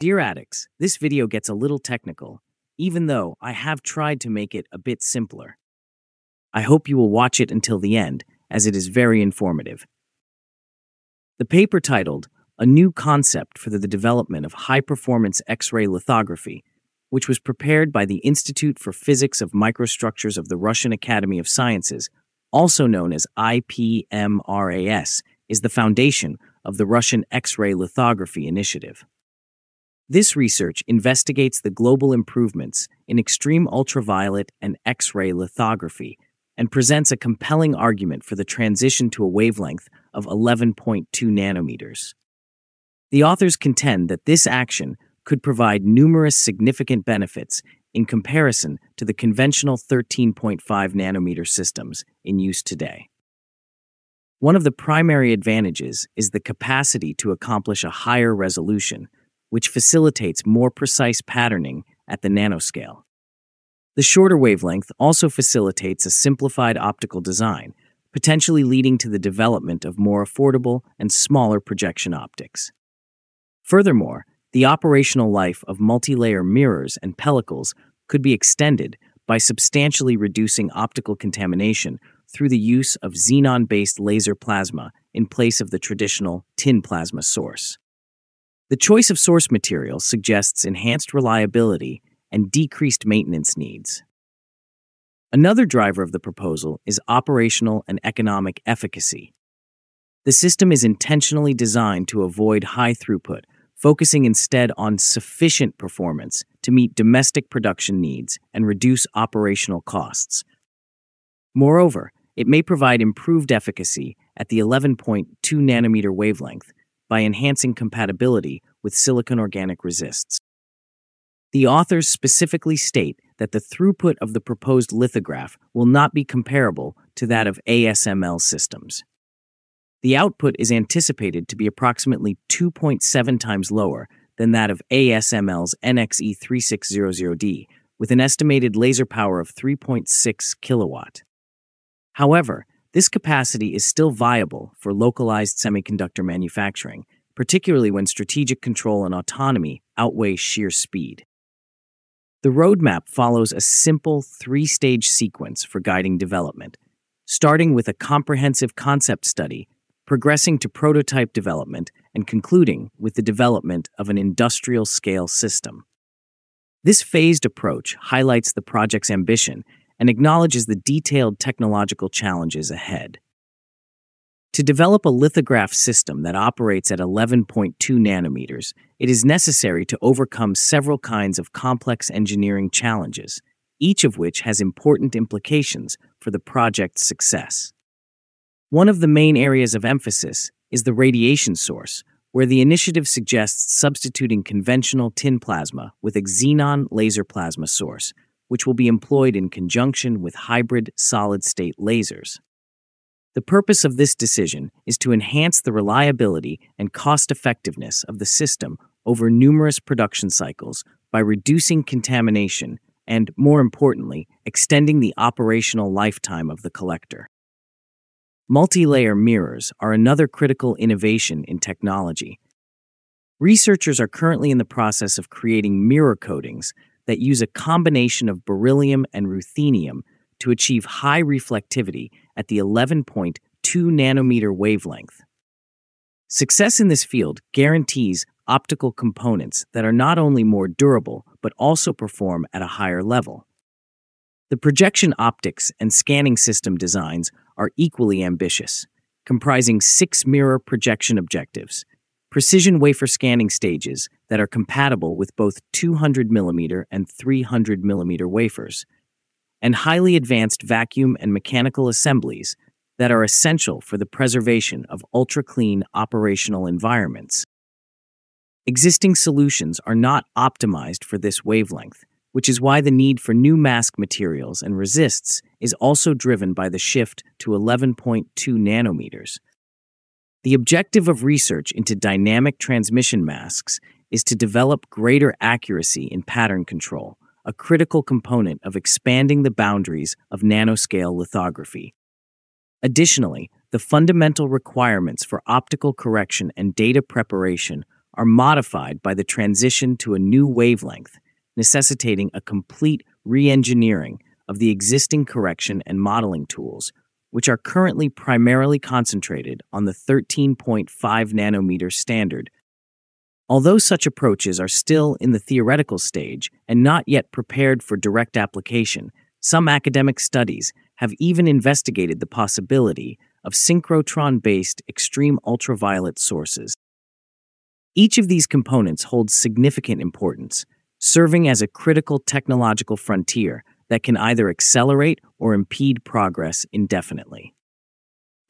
Dear addicts, this video gets a little technical, even though I have tried to make it a bit simpler. I hope you will watch it until the end, as it is very informative. The paper titled, A New Concept for the Development of High-Performance X-Ray Lithography, which was prepared by the Institute for Physics of Microstructures of the Russian Academy of Sciences, also known as IPM RAS, is the foundation of the Russian X-Ray Lithography Initiative. This research investigates the global improvements in extreme ultraviolet and X-ray lithography and presents a compelling argument for the transition to a wavelength of 11.2 nanometers. The authors contend that this action could provide numerous significant benefits in comparison to the conventional 13.5 nanometer systems in use today. One of the primary advantages is the capacity to accomplish a higher resolution, which facilitates more precise patterning at the nanoscale. The shorter wavelength also facilitates a simplified optical design, potentially leading to the development of more affordable and smaller projection optics. Furthermore, the operational life of multi-layer mirrors and pellicles could be extended by substantially reducing optical contamination through the use of xenon-based laser plasma in place of the traditional tin plasma source. The choice of source material suggests enhanced reliability and decreased maintenance needs. Another driver of the proposal is operational and economic efficacy. The system is intentionally designed to avoid high throughput, focusing instead on sufficient performance to meet domestic production needs and reduce operational costs. Moreover, it may provide improved efficacy at the 11.2 nanometer wavelength, by enhancing compatibility with silicon organic resists. The authors specifically state that the throughput of the proposed lithograph will not be comparable to that of ASML systems. The output is anticipated to be approximately 2.7 times lower than that of ASML's NXE3600D, with an estimated laser power of 3.6 kilowatt. However, this capacity is still viable for localized semiconductor manufacturing, particularly when strategic control and autonomy outweigh sheer speed. The roadmap follows a simple three-stage sequence for guiding development, starting with a comprehensive concept study, progressing to prototype development, and concluding with the development of an industrial-scale system. This phased approach highlights the project's ambition and acknowledges the detailed technological challenges ahead. To develop a lithograph system that operates at 11.2 nanometers, it is necessary to overcome several kinds of complex engineering challenges, each of which has important implications for the project's success. One of the main areas of emphasis is the radiation source, where the initiative suggests substituting conventional tin plasma with a xenon laser plasma source, which will be employed in conjunction with hybrid solid-state lasers. The purpose of this decision is to enhance the reliability and cost-effectiveness of the system over numerous production cycles by reducing contamination and, more importantly, extending the operational lifetime of the collector. Multi-layer mirrors are another critical innovation in technology. Researchers are currently in the process of creating mirror coatings that use a combination of beryllium and ruthenium to achieve high reflectivity at the 11.2 nanometer wavelength. Success in this field guarantees optical components that are not only more durable, but also perform at a higher level. The projection optics and scanning system designs are equally ambitious, comprising 6 mirror projection objectives, precision wafer scanning stages that are compatible with both 200mm and 300mm wafers, and highly advanced vacuum and mechanical assemblies that are essential for the preservation of ultra-clean operational environments. Existing solutions are not optimized for this wavelength, which is why the need for new mask materials and resists is also driven by the shift to 11.2 nanometers. The objective of research into dynamic transmission masks is to develop greater accuracy in pattern control, a critical component of expanding the boundaries of nanoscale lithography. Additionally, the fundamental requirements for optical correction and data preparation are modified by the transition to a new wavelength, necessitating a complete re-engineering of the existing correction and modeling tools, which are currently primarily concentrated on the 13.5 nanometer standard. Although such approaches are still in the theoretical stage and not yet prepared for direct application, some academic studies have even investigated the possibility of synchrotron-based extreme ultraviolet sources. Each of these components holds significant importance, serving as a critical technological frontier that can either accelerate or impede progress indefinitely.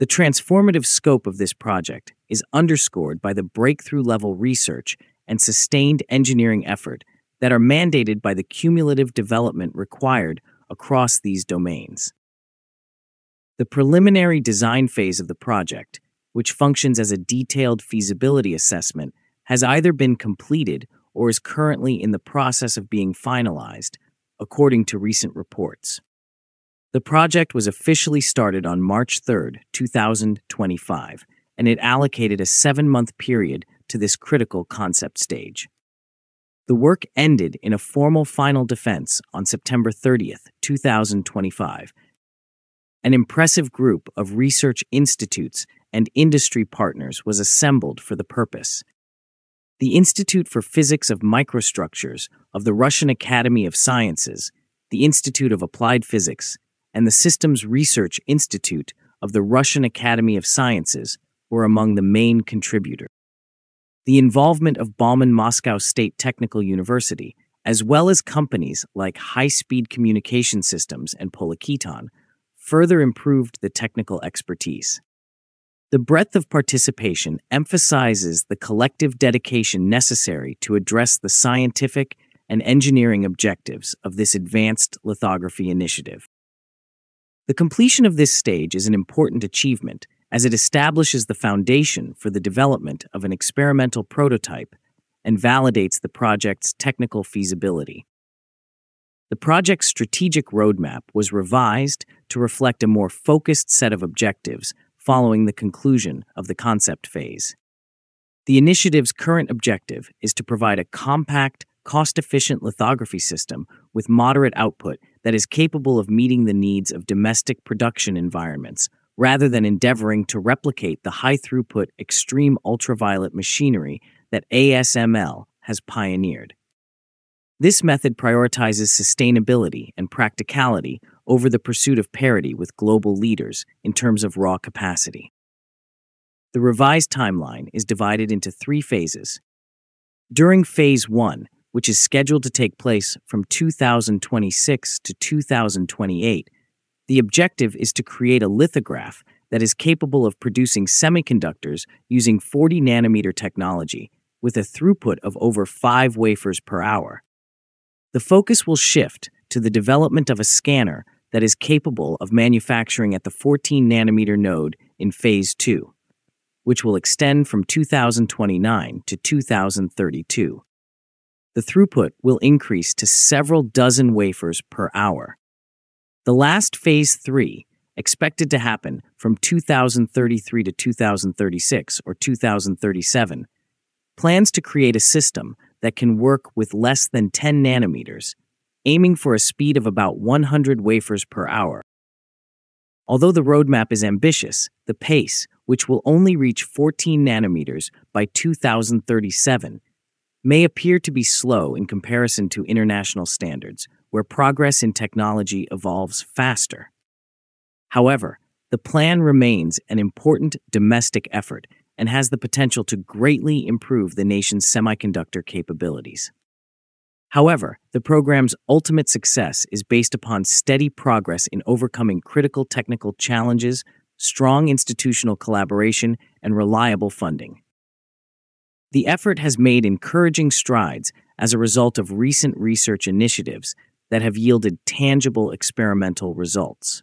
The transformative scope of this project is underscored by the breakthrough-level research and sustained engineering effort that are mandated by the cumulative development required across these domains. The preliminary design phase of the project, which functions as a detailed feasibility assessment, has either been completed or is currently in the process of being finalized, according to recent reports. The project was officially started on March 3, 2025, and it allocated a 7-month period to this critical concept stage. The work ended in a formal final defense on September 30, 2025. An impressive group of research institutes and industry partners was assembled for the purpose. The Institute for Physics of Microstructures of the Russian Academy of Sciences, the Institute of Applied Physics, and the Systems Research Institute of the Russian Academy of Sciences were among the main contributors. The involvement of Bauman Moscow State Technical University, as well as companies like High Speed Communication Systems and Polyketon, further improved the technical expertise. The breadth of participation emphasizes the collective dedication necessary to address the scientific and engineering objectives of this advanced lithography initiative. The completion of this stage is an important achievement, as it establishes the foundation for the development of an experimental prototype and validates the project's technical feasibility. The project's strategic roadmap was revised to reflect a more focused set of objectives following the conclusion of the concept phase. The initiative's current objective is to provide a compact, cost-efficient lithography system with moderate output that is capable of meeting the needs of domestic production environments, rather than endeavoring to replicate the high-throughput extreme ultraviolet machinery that ASML has pioneered. This method prioritizes sustainability and practicality over the pursuit of parity with global leaders in terms of raw capacity. The revised timeline is divided into 3 phases. During Phase 1, which is scheduled to take place from 2026 to 2028, the objective is to create a lithograph that is capable of producing semiconductors using 40 nanometer technology with a throughput of over 5 wafers per hour. The focus will shift to the development of a scanner that is capable of manufacturing at the 14 nanometer node in Phase 2, which will extend from 2029 to 2032. The throughput will increase to several dozen wafers per hour. The last Phase 3, expected to happen from 2033 to 2036 or 2037, plans to create a system that can work with less than 10 nanometers, aiming for a speed of about 100 wafers per hour. Although the roadmap is ambitious, the pace, which will only reach 14 nanometers by 2037, may appear to be slow in comparison to international standards, where progress in technology evolves faster. However, the plan remains an important domestic effort and has the potential to greatly improve the nation's semiconductor capabilities. However, the program's ultimate success is based upon steady progress in overcoming critical technical challenges, strong institutional collaboration, and reliable funding. The effort has made encouraging strides as a result of recent research initiatives that have yielded tangible experimental results.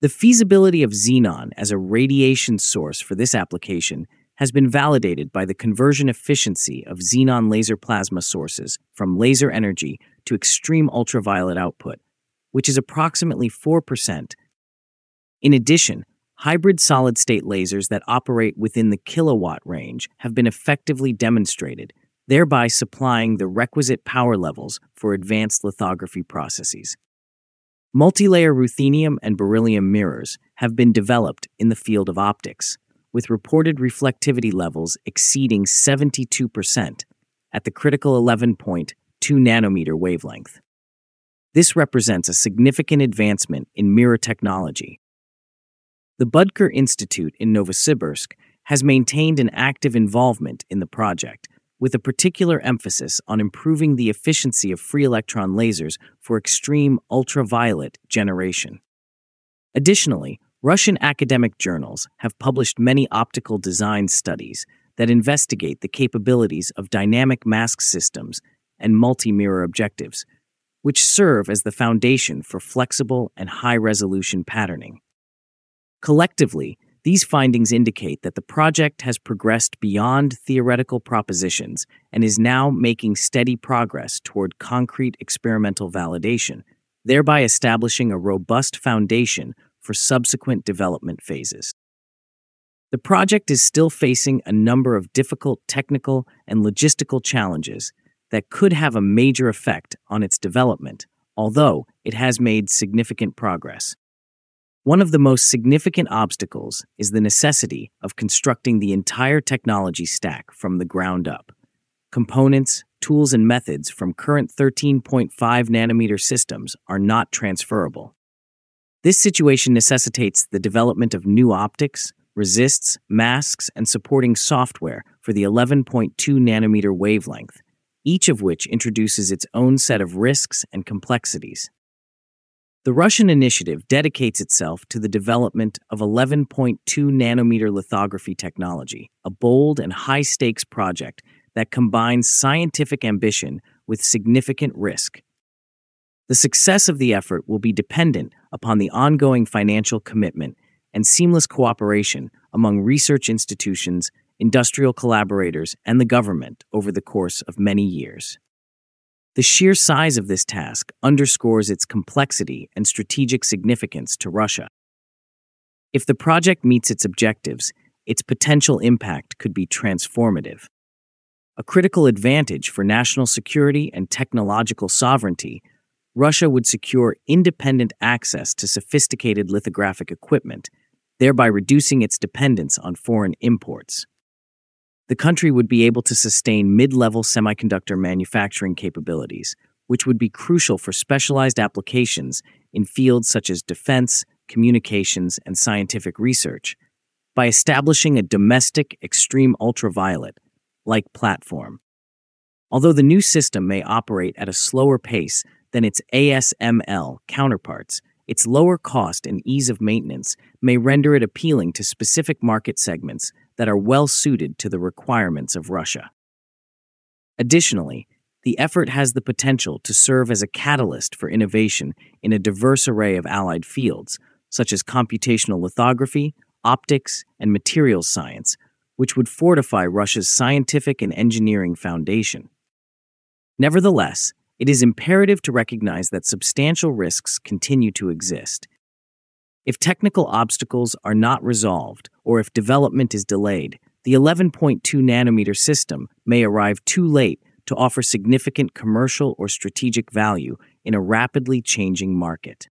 The feasibility of xenon as a radiation source for this application has been validated by the conversion efficiency of xenon laser plasma sources from laser energy to extreme ultraviolet output, which is approximately 4%. In addition, Hybrid solid-state lasers that operate within the kilowatt range have been effectively demonstrated, thereby supplying the requisite power levels for advanced lithography processes. Multilayer ruthenium and beryllium mirrors have been developed in the field of optics, with reported reflectivity levels exceeding 72% at the critical 11.2 nanometer wavelength. This represents a significant advancement in mirror technology. The Budker Institute in Novosibirsk has maintained an active involvement in the project, with a particular emphasis on improving the efficiency of free electron lasers for extreme ultraviolet generation. Additionally, Russian academic journals have published many optical design studies that investigate the capabilities of dynamic mask systems and multi-mirror objectives, which serve as the foundation for flexible and high-resolution patterning. Collectively, these findings indicate that the project has progressed beyond theoretical propositions and is now making steady progress toward concrete experimental validation, thereby establishing a robust foundation for subsequent development phases. The project is still facing a number of difficult technical and logistical challenges that could have a major effect on its development, although it has made significant progress. One of the most significant obstacles is the necessity of constructing the entire technology stack from the ground up. Components, tools, and methods from current 13.5 nanometer systems are not transferable. This situation necessitates the development of new optics, resists, masks, and supporting software for the 11.2 nanometer wavelength, each of which introduces its own set of risks and complexities. The Russian initiative dedicates itself to the development of 11.2 nanometer lithography technology, a bold and high-stakes project that combines scientific ambition with significant risk. The success of the effort will be dependent upon the ongoing financial commitment and seamless cooperation among research institutions, industrial collaborators, and the government over the course of many years. The sheer size of this task underscores its complexity and strategic significance to Russia. If the project meets its objectives, its potential impact could be transformative. A critical advantage for national security and technological sovereignty, Russia would secure independent access to sophisticated lithographic equipment, thereby reducing its dependence on foreign imports. The country would be able to sustain mid-level semiconductor manufacturing capabilities, which would be crucial for specialized applications in fields such as defense, communications, and scientific research, by establishing a domestic extreme ultraviolet-like platform. Although the new system may operate at a slower pace than its ASML counterparts, its lower cost and ease of maintenance may render it appealing to specific market segments that are well-suited to the requirements of Russia. Additionally, the effort has the potential to serve as a catalyst for innovation in a diverse array of allied fields, such as computational lithography, optics, and materials science, which would fortify Russia's scientific and engineering foundation. Nevertheless, it is imperative to recognize that substantial risks continue to exist. If technical obstacles are not resolved, or if development is delayed, the 11.2 nanometer system may arrive too late to offer significant commercial or strategic value in a rapidly changing market.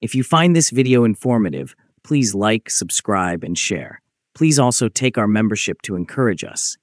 If you find this video informative, please like, subscribe, and share. Please also take our membership to encourage us.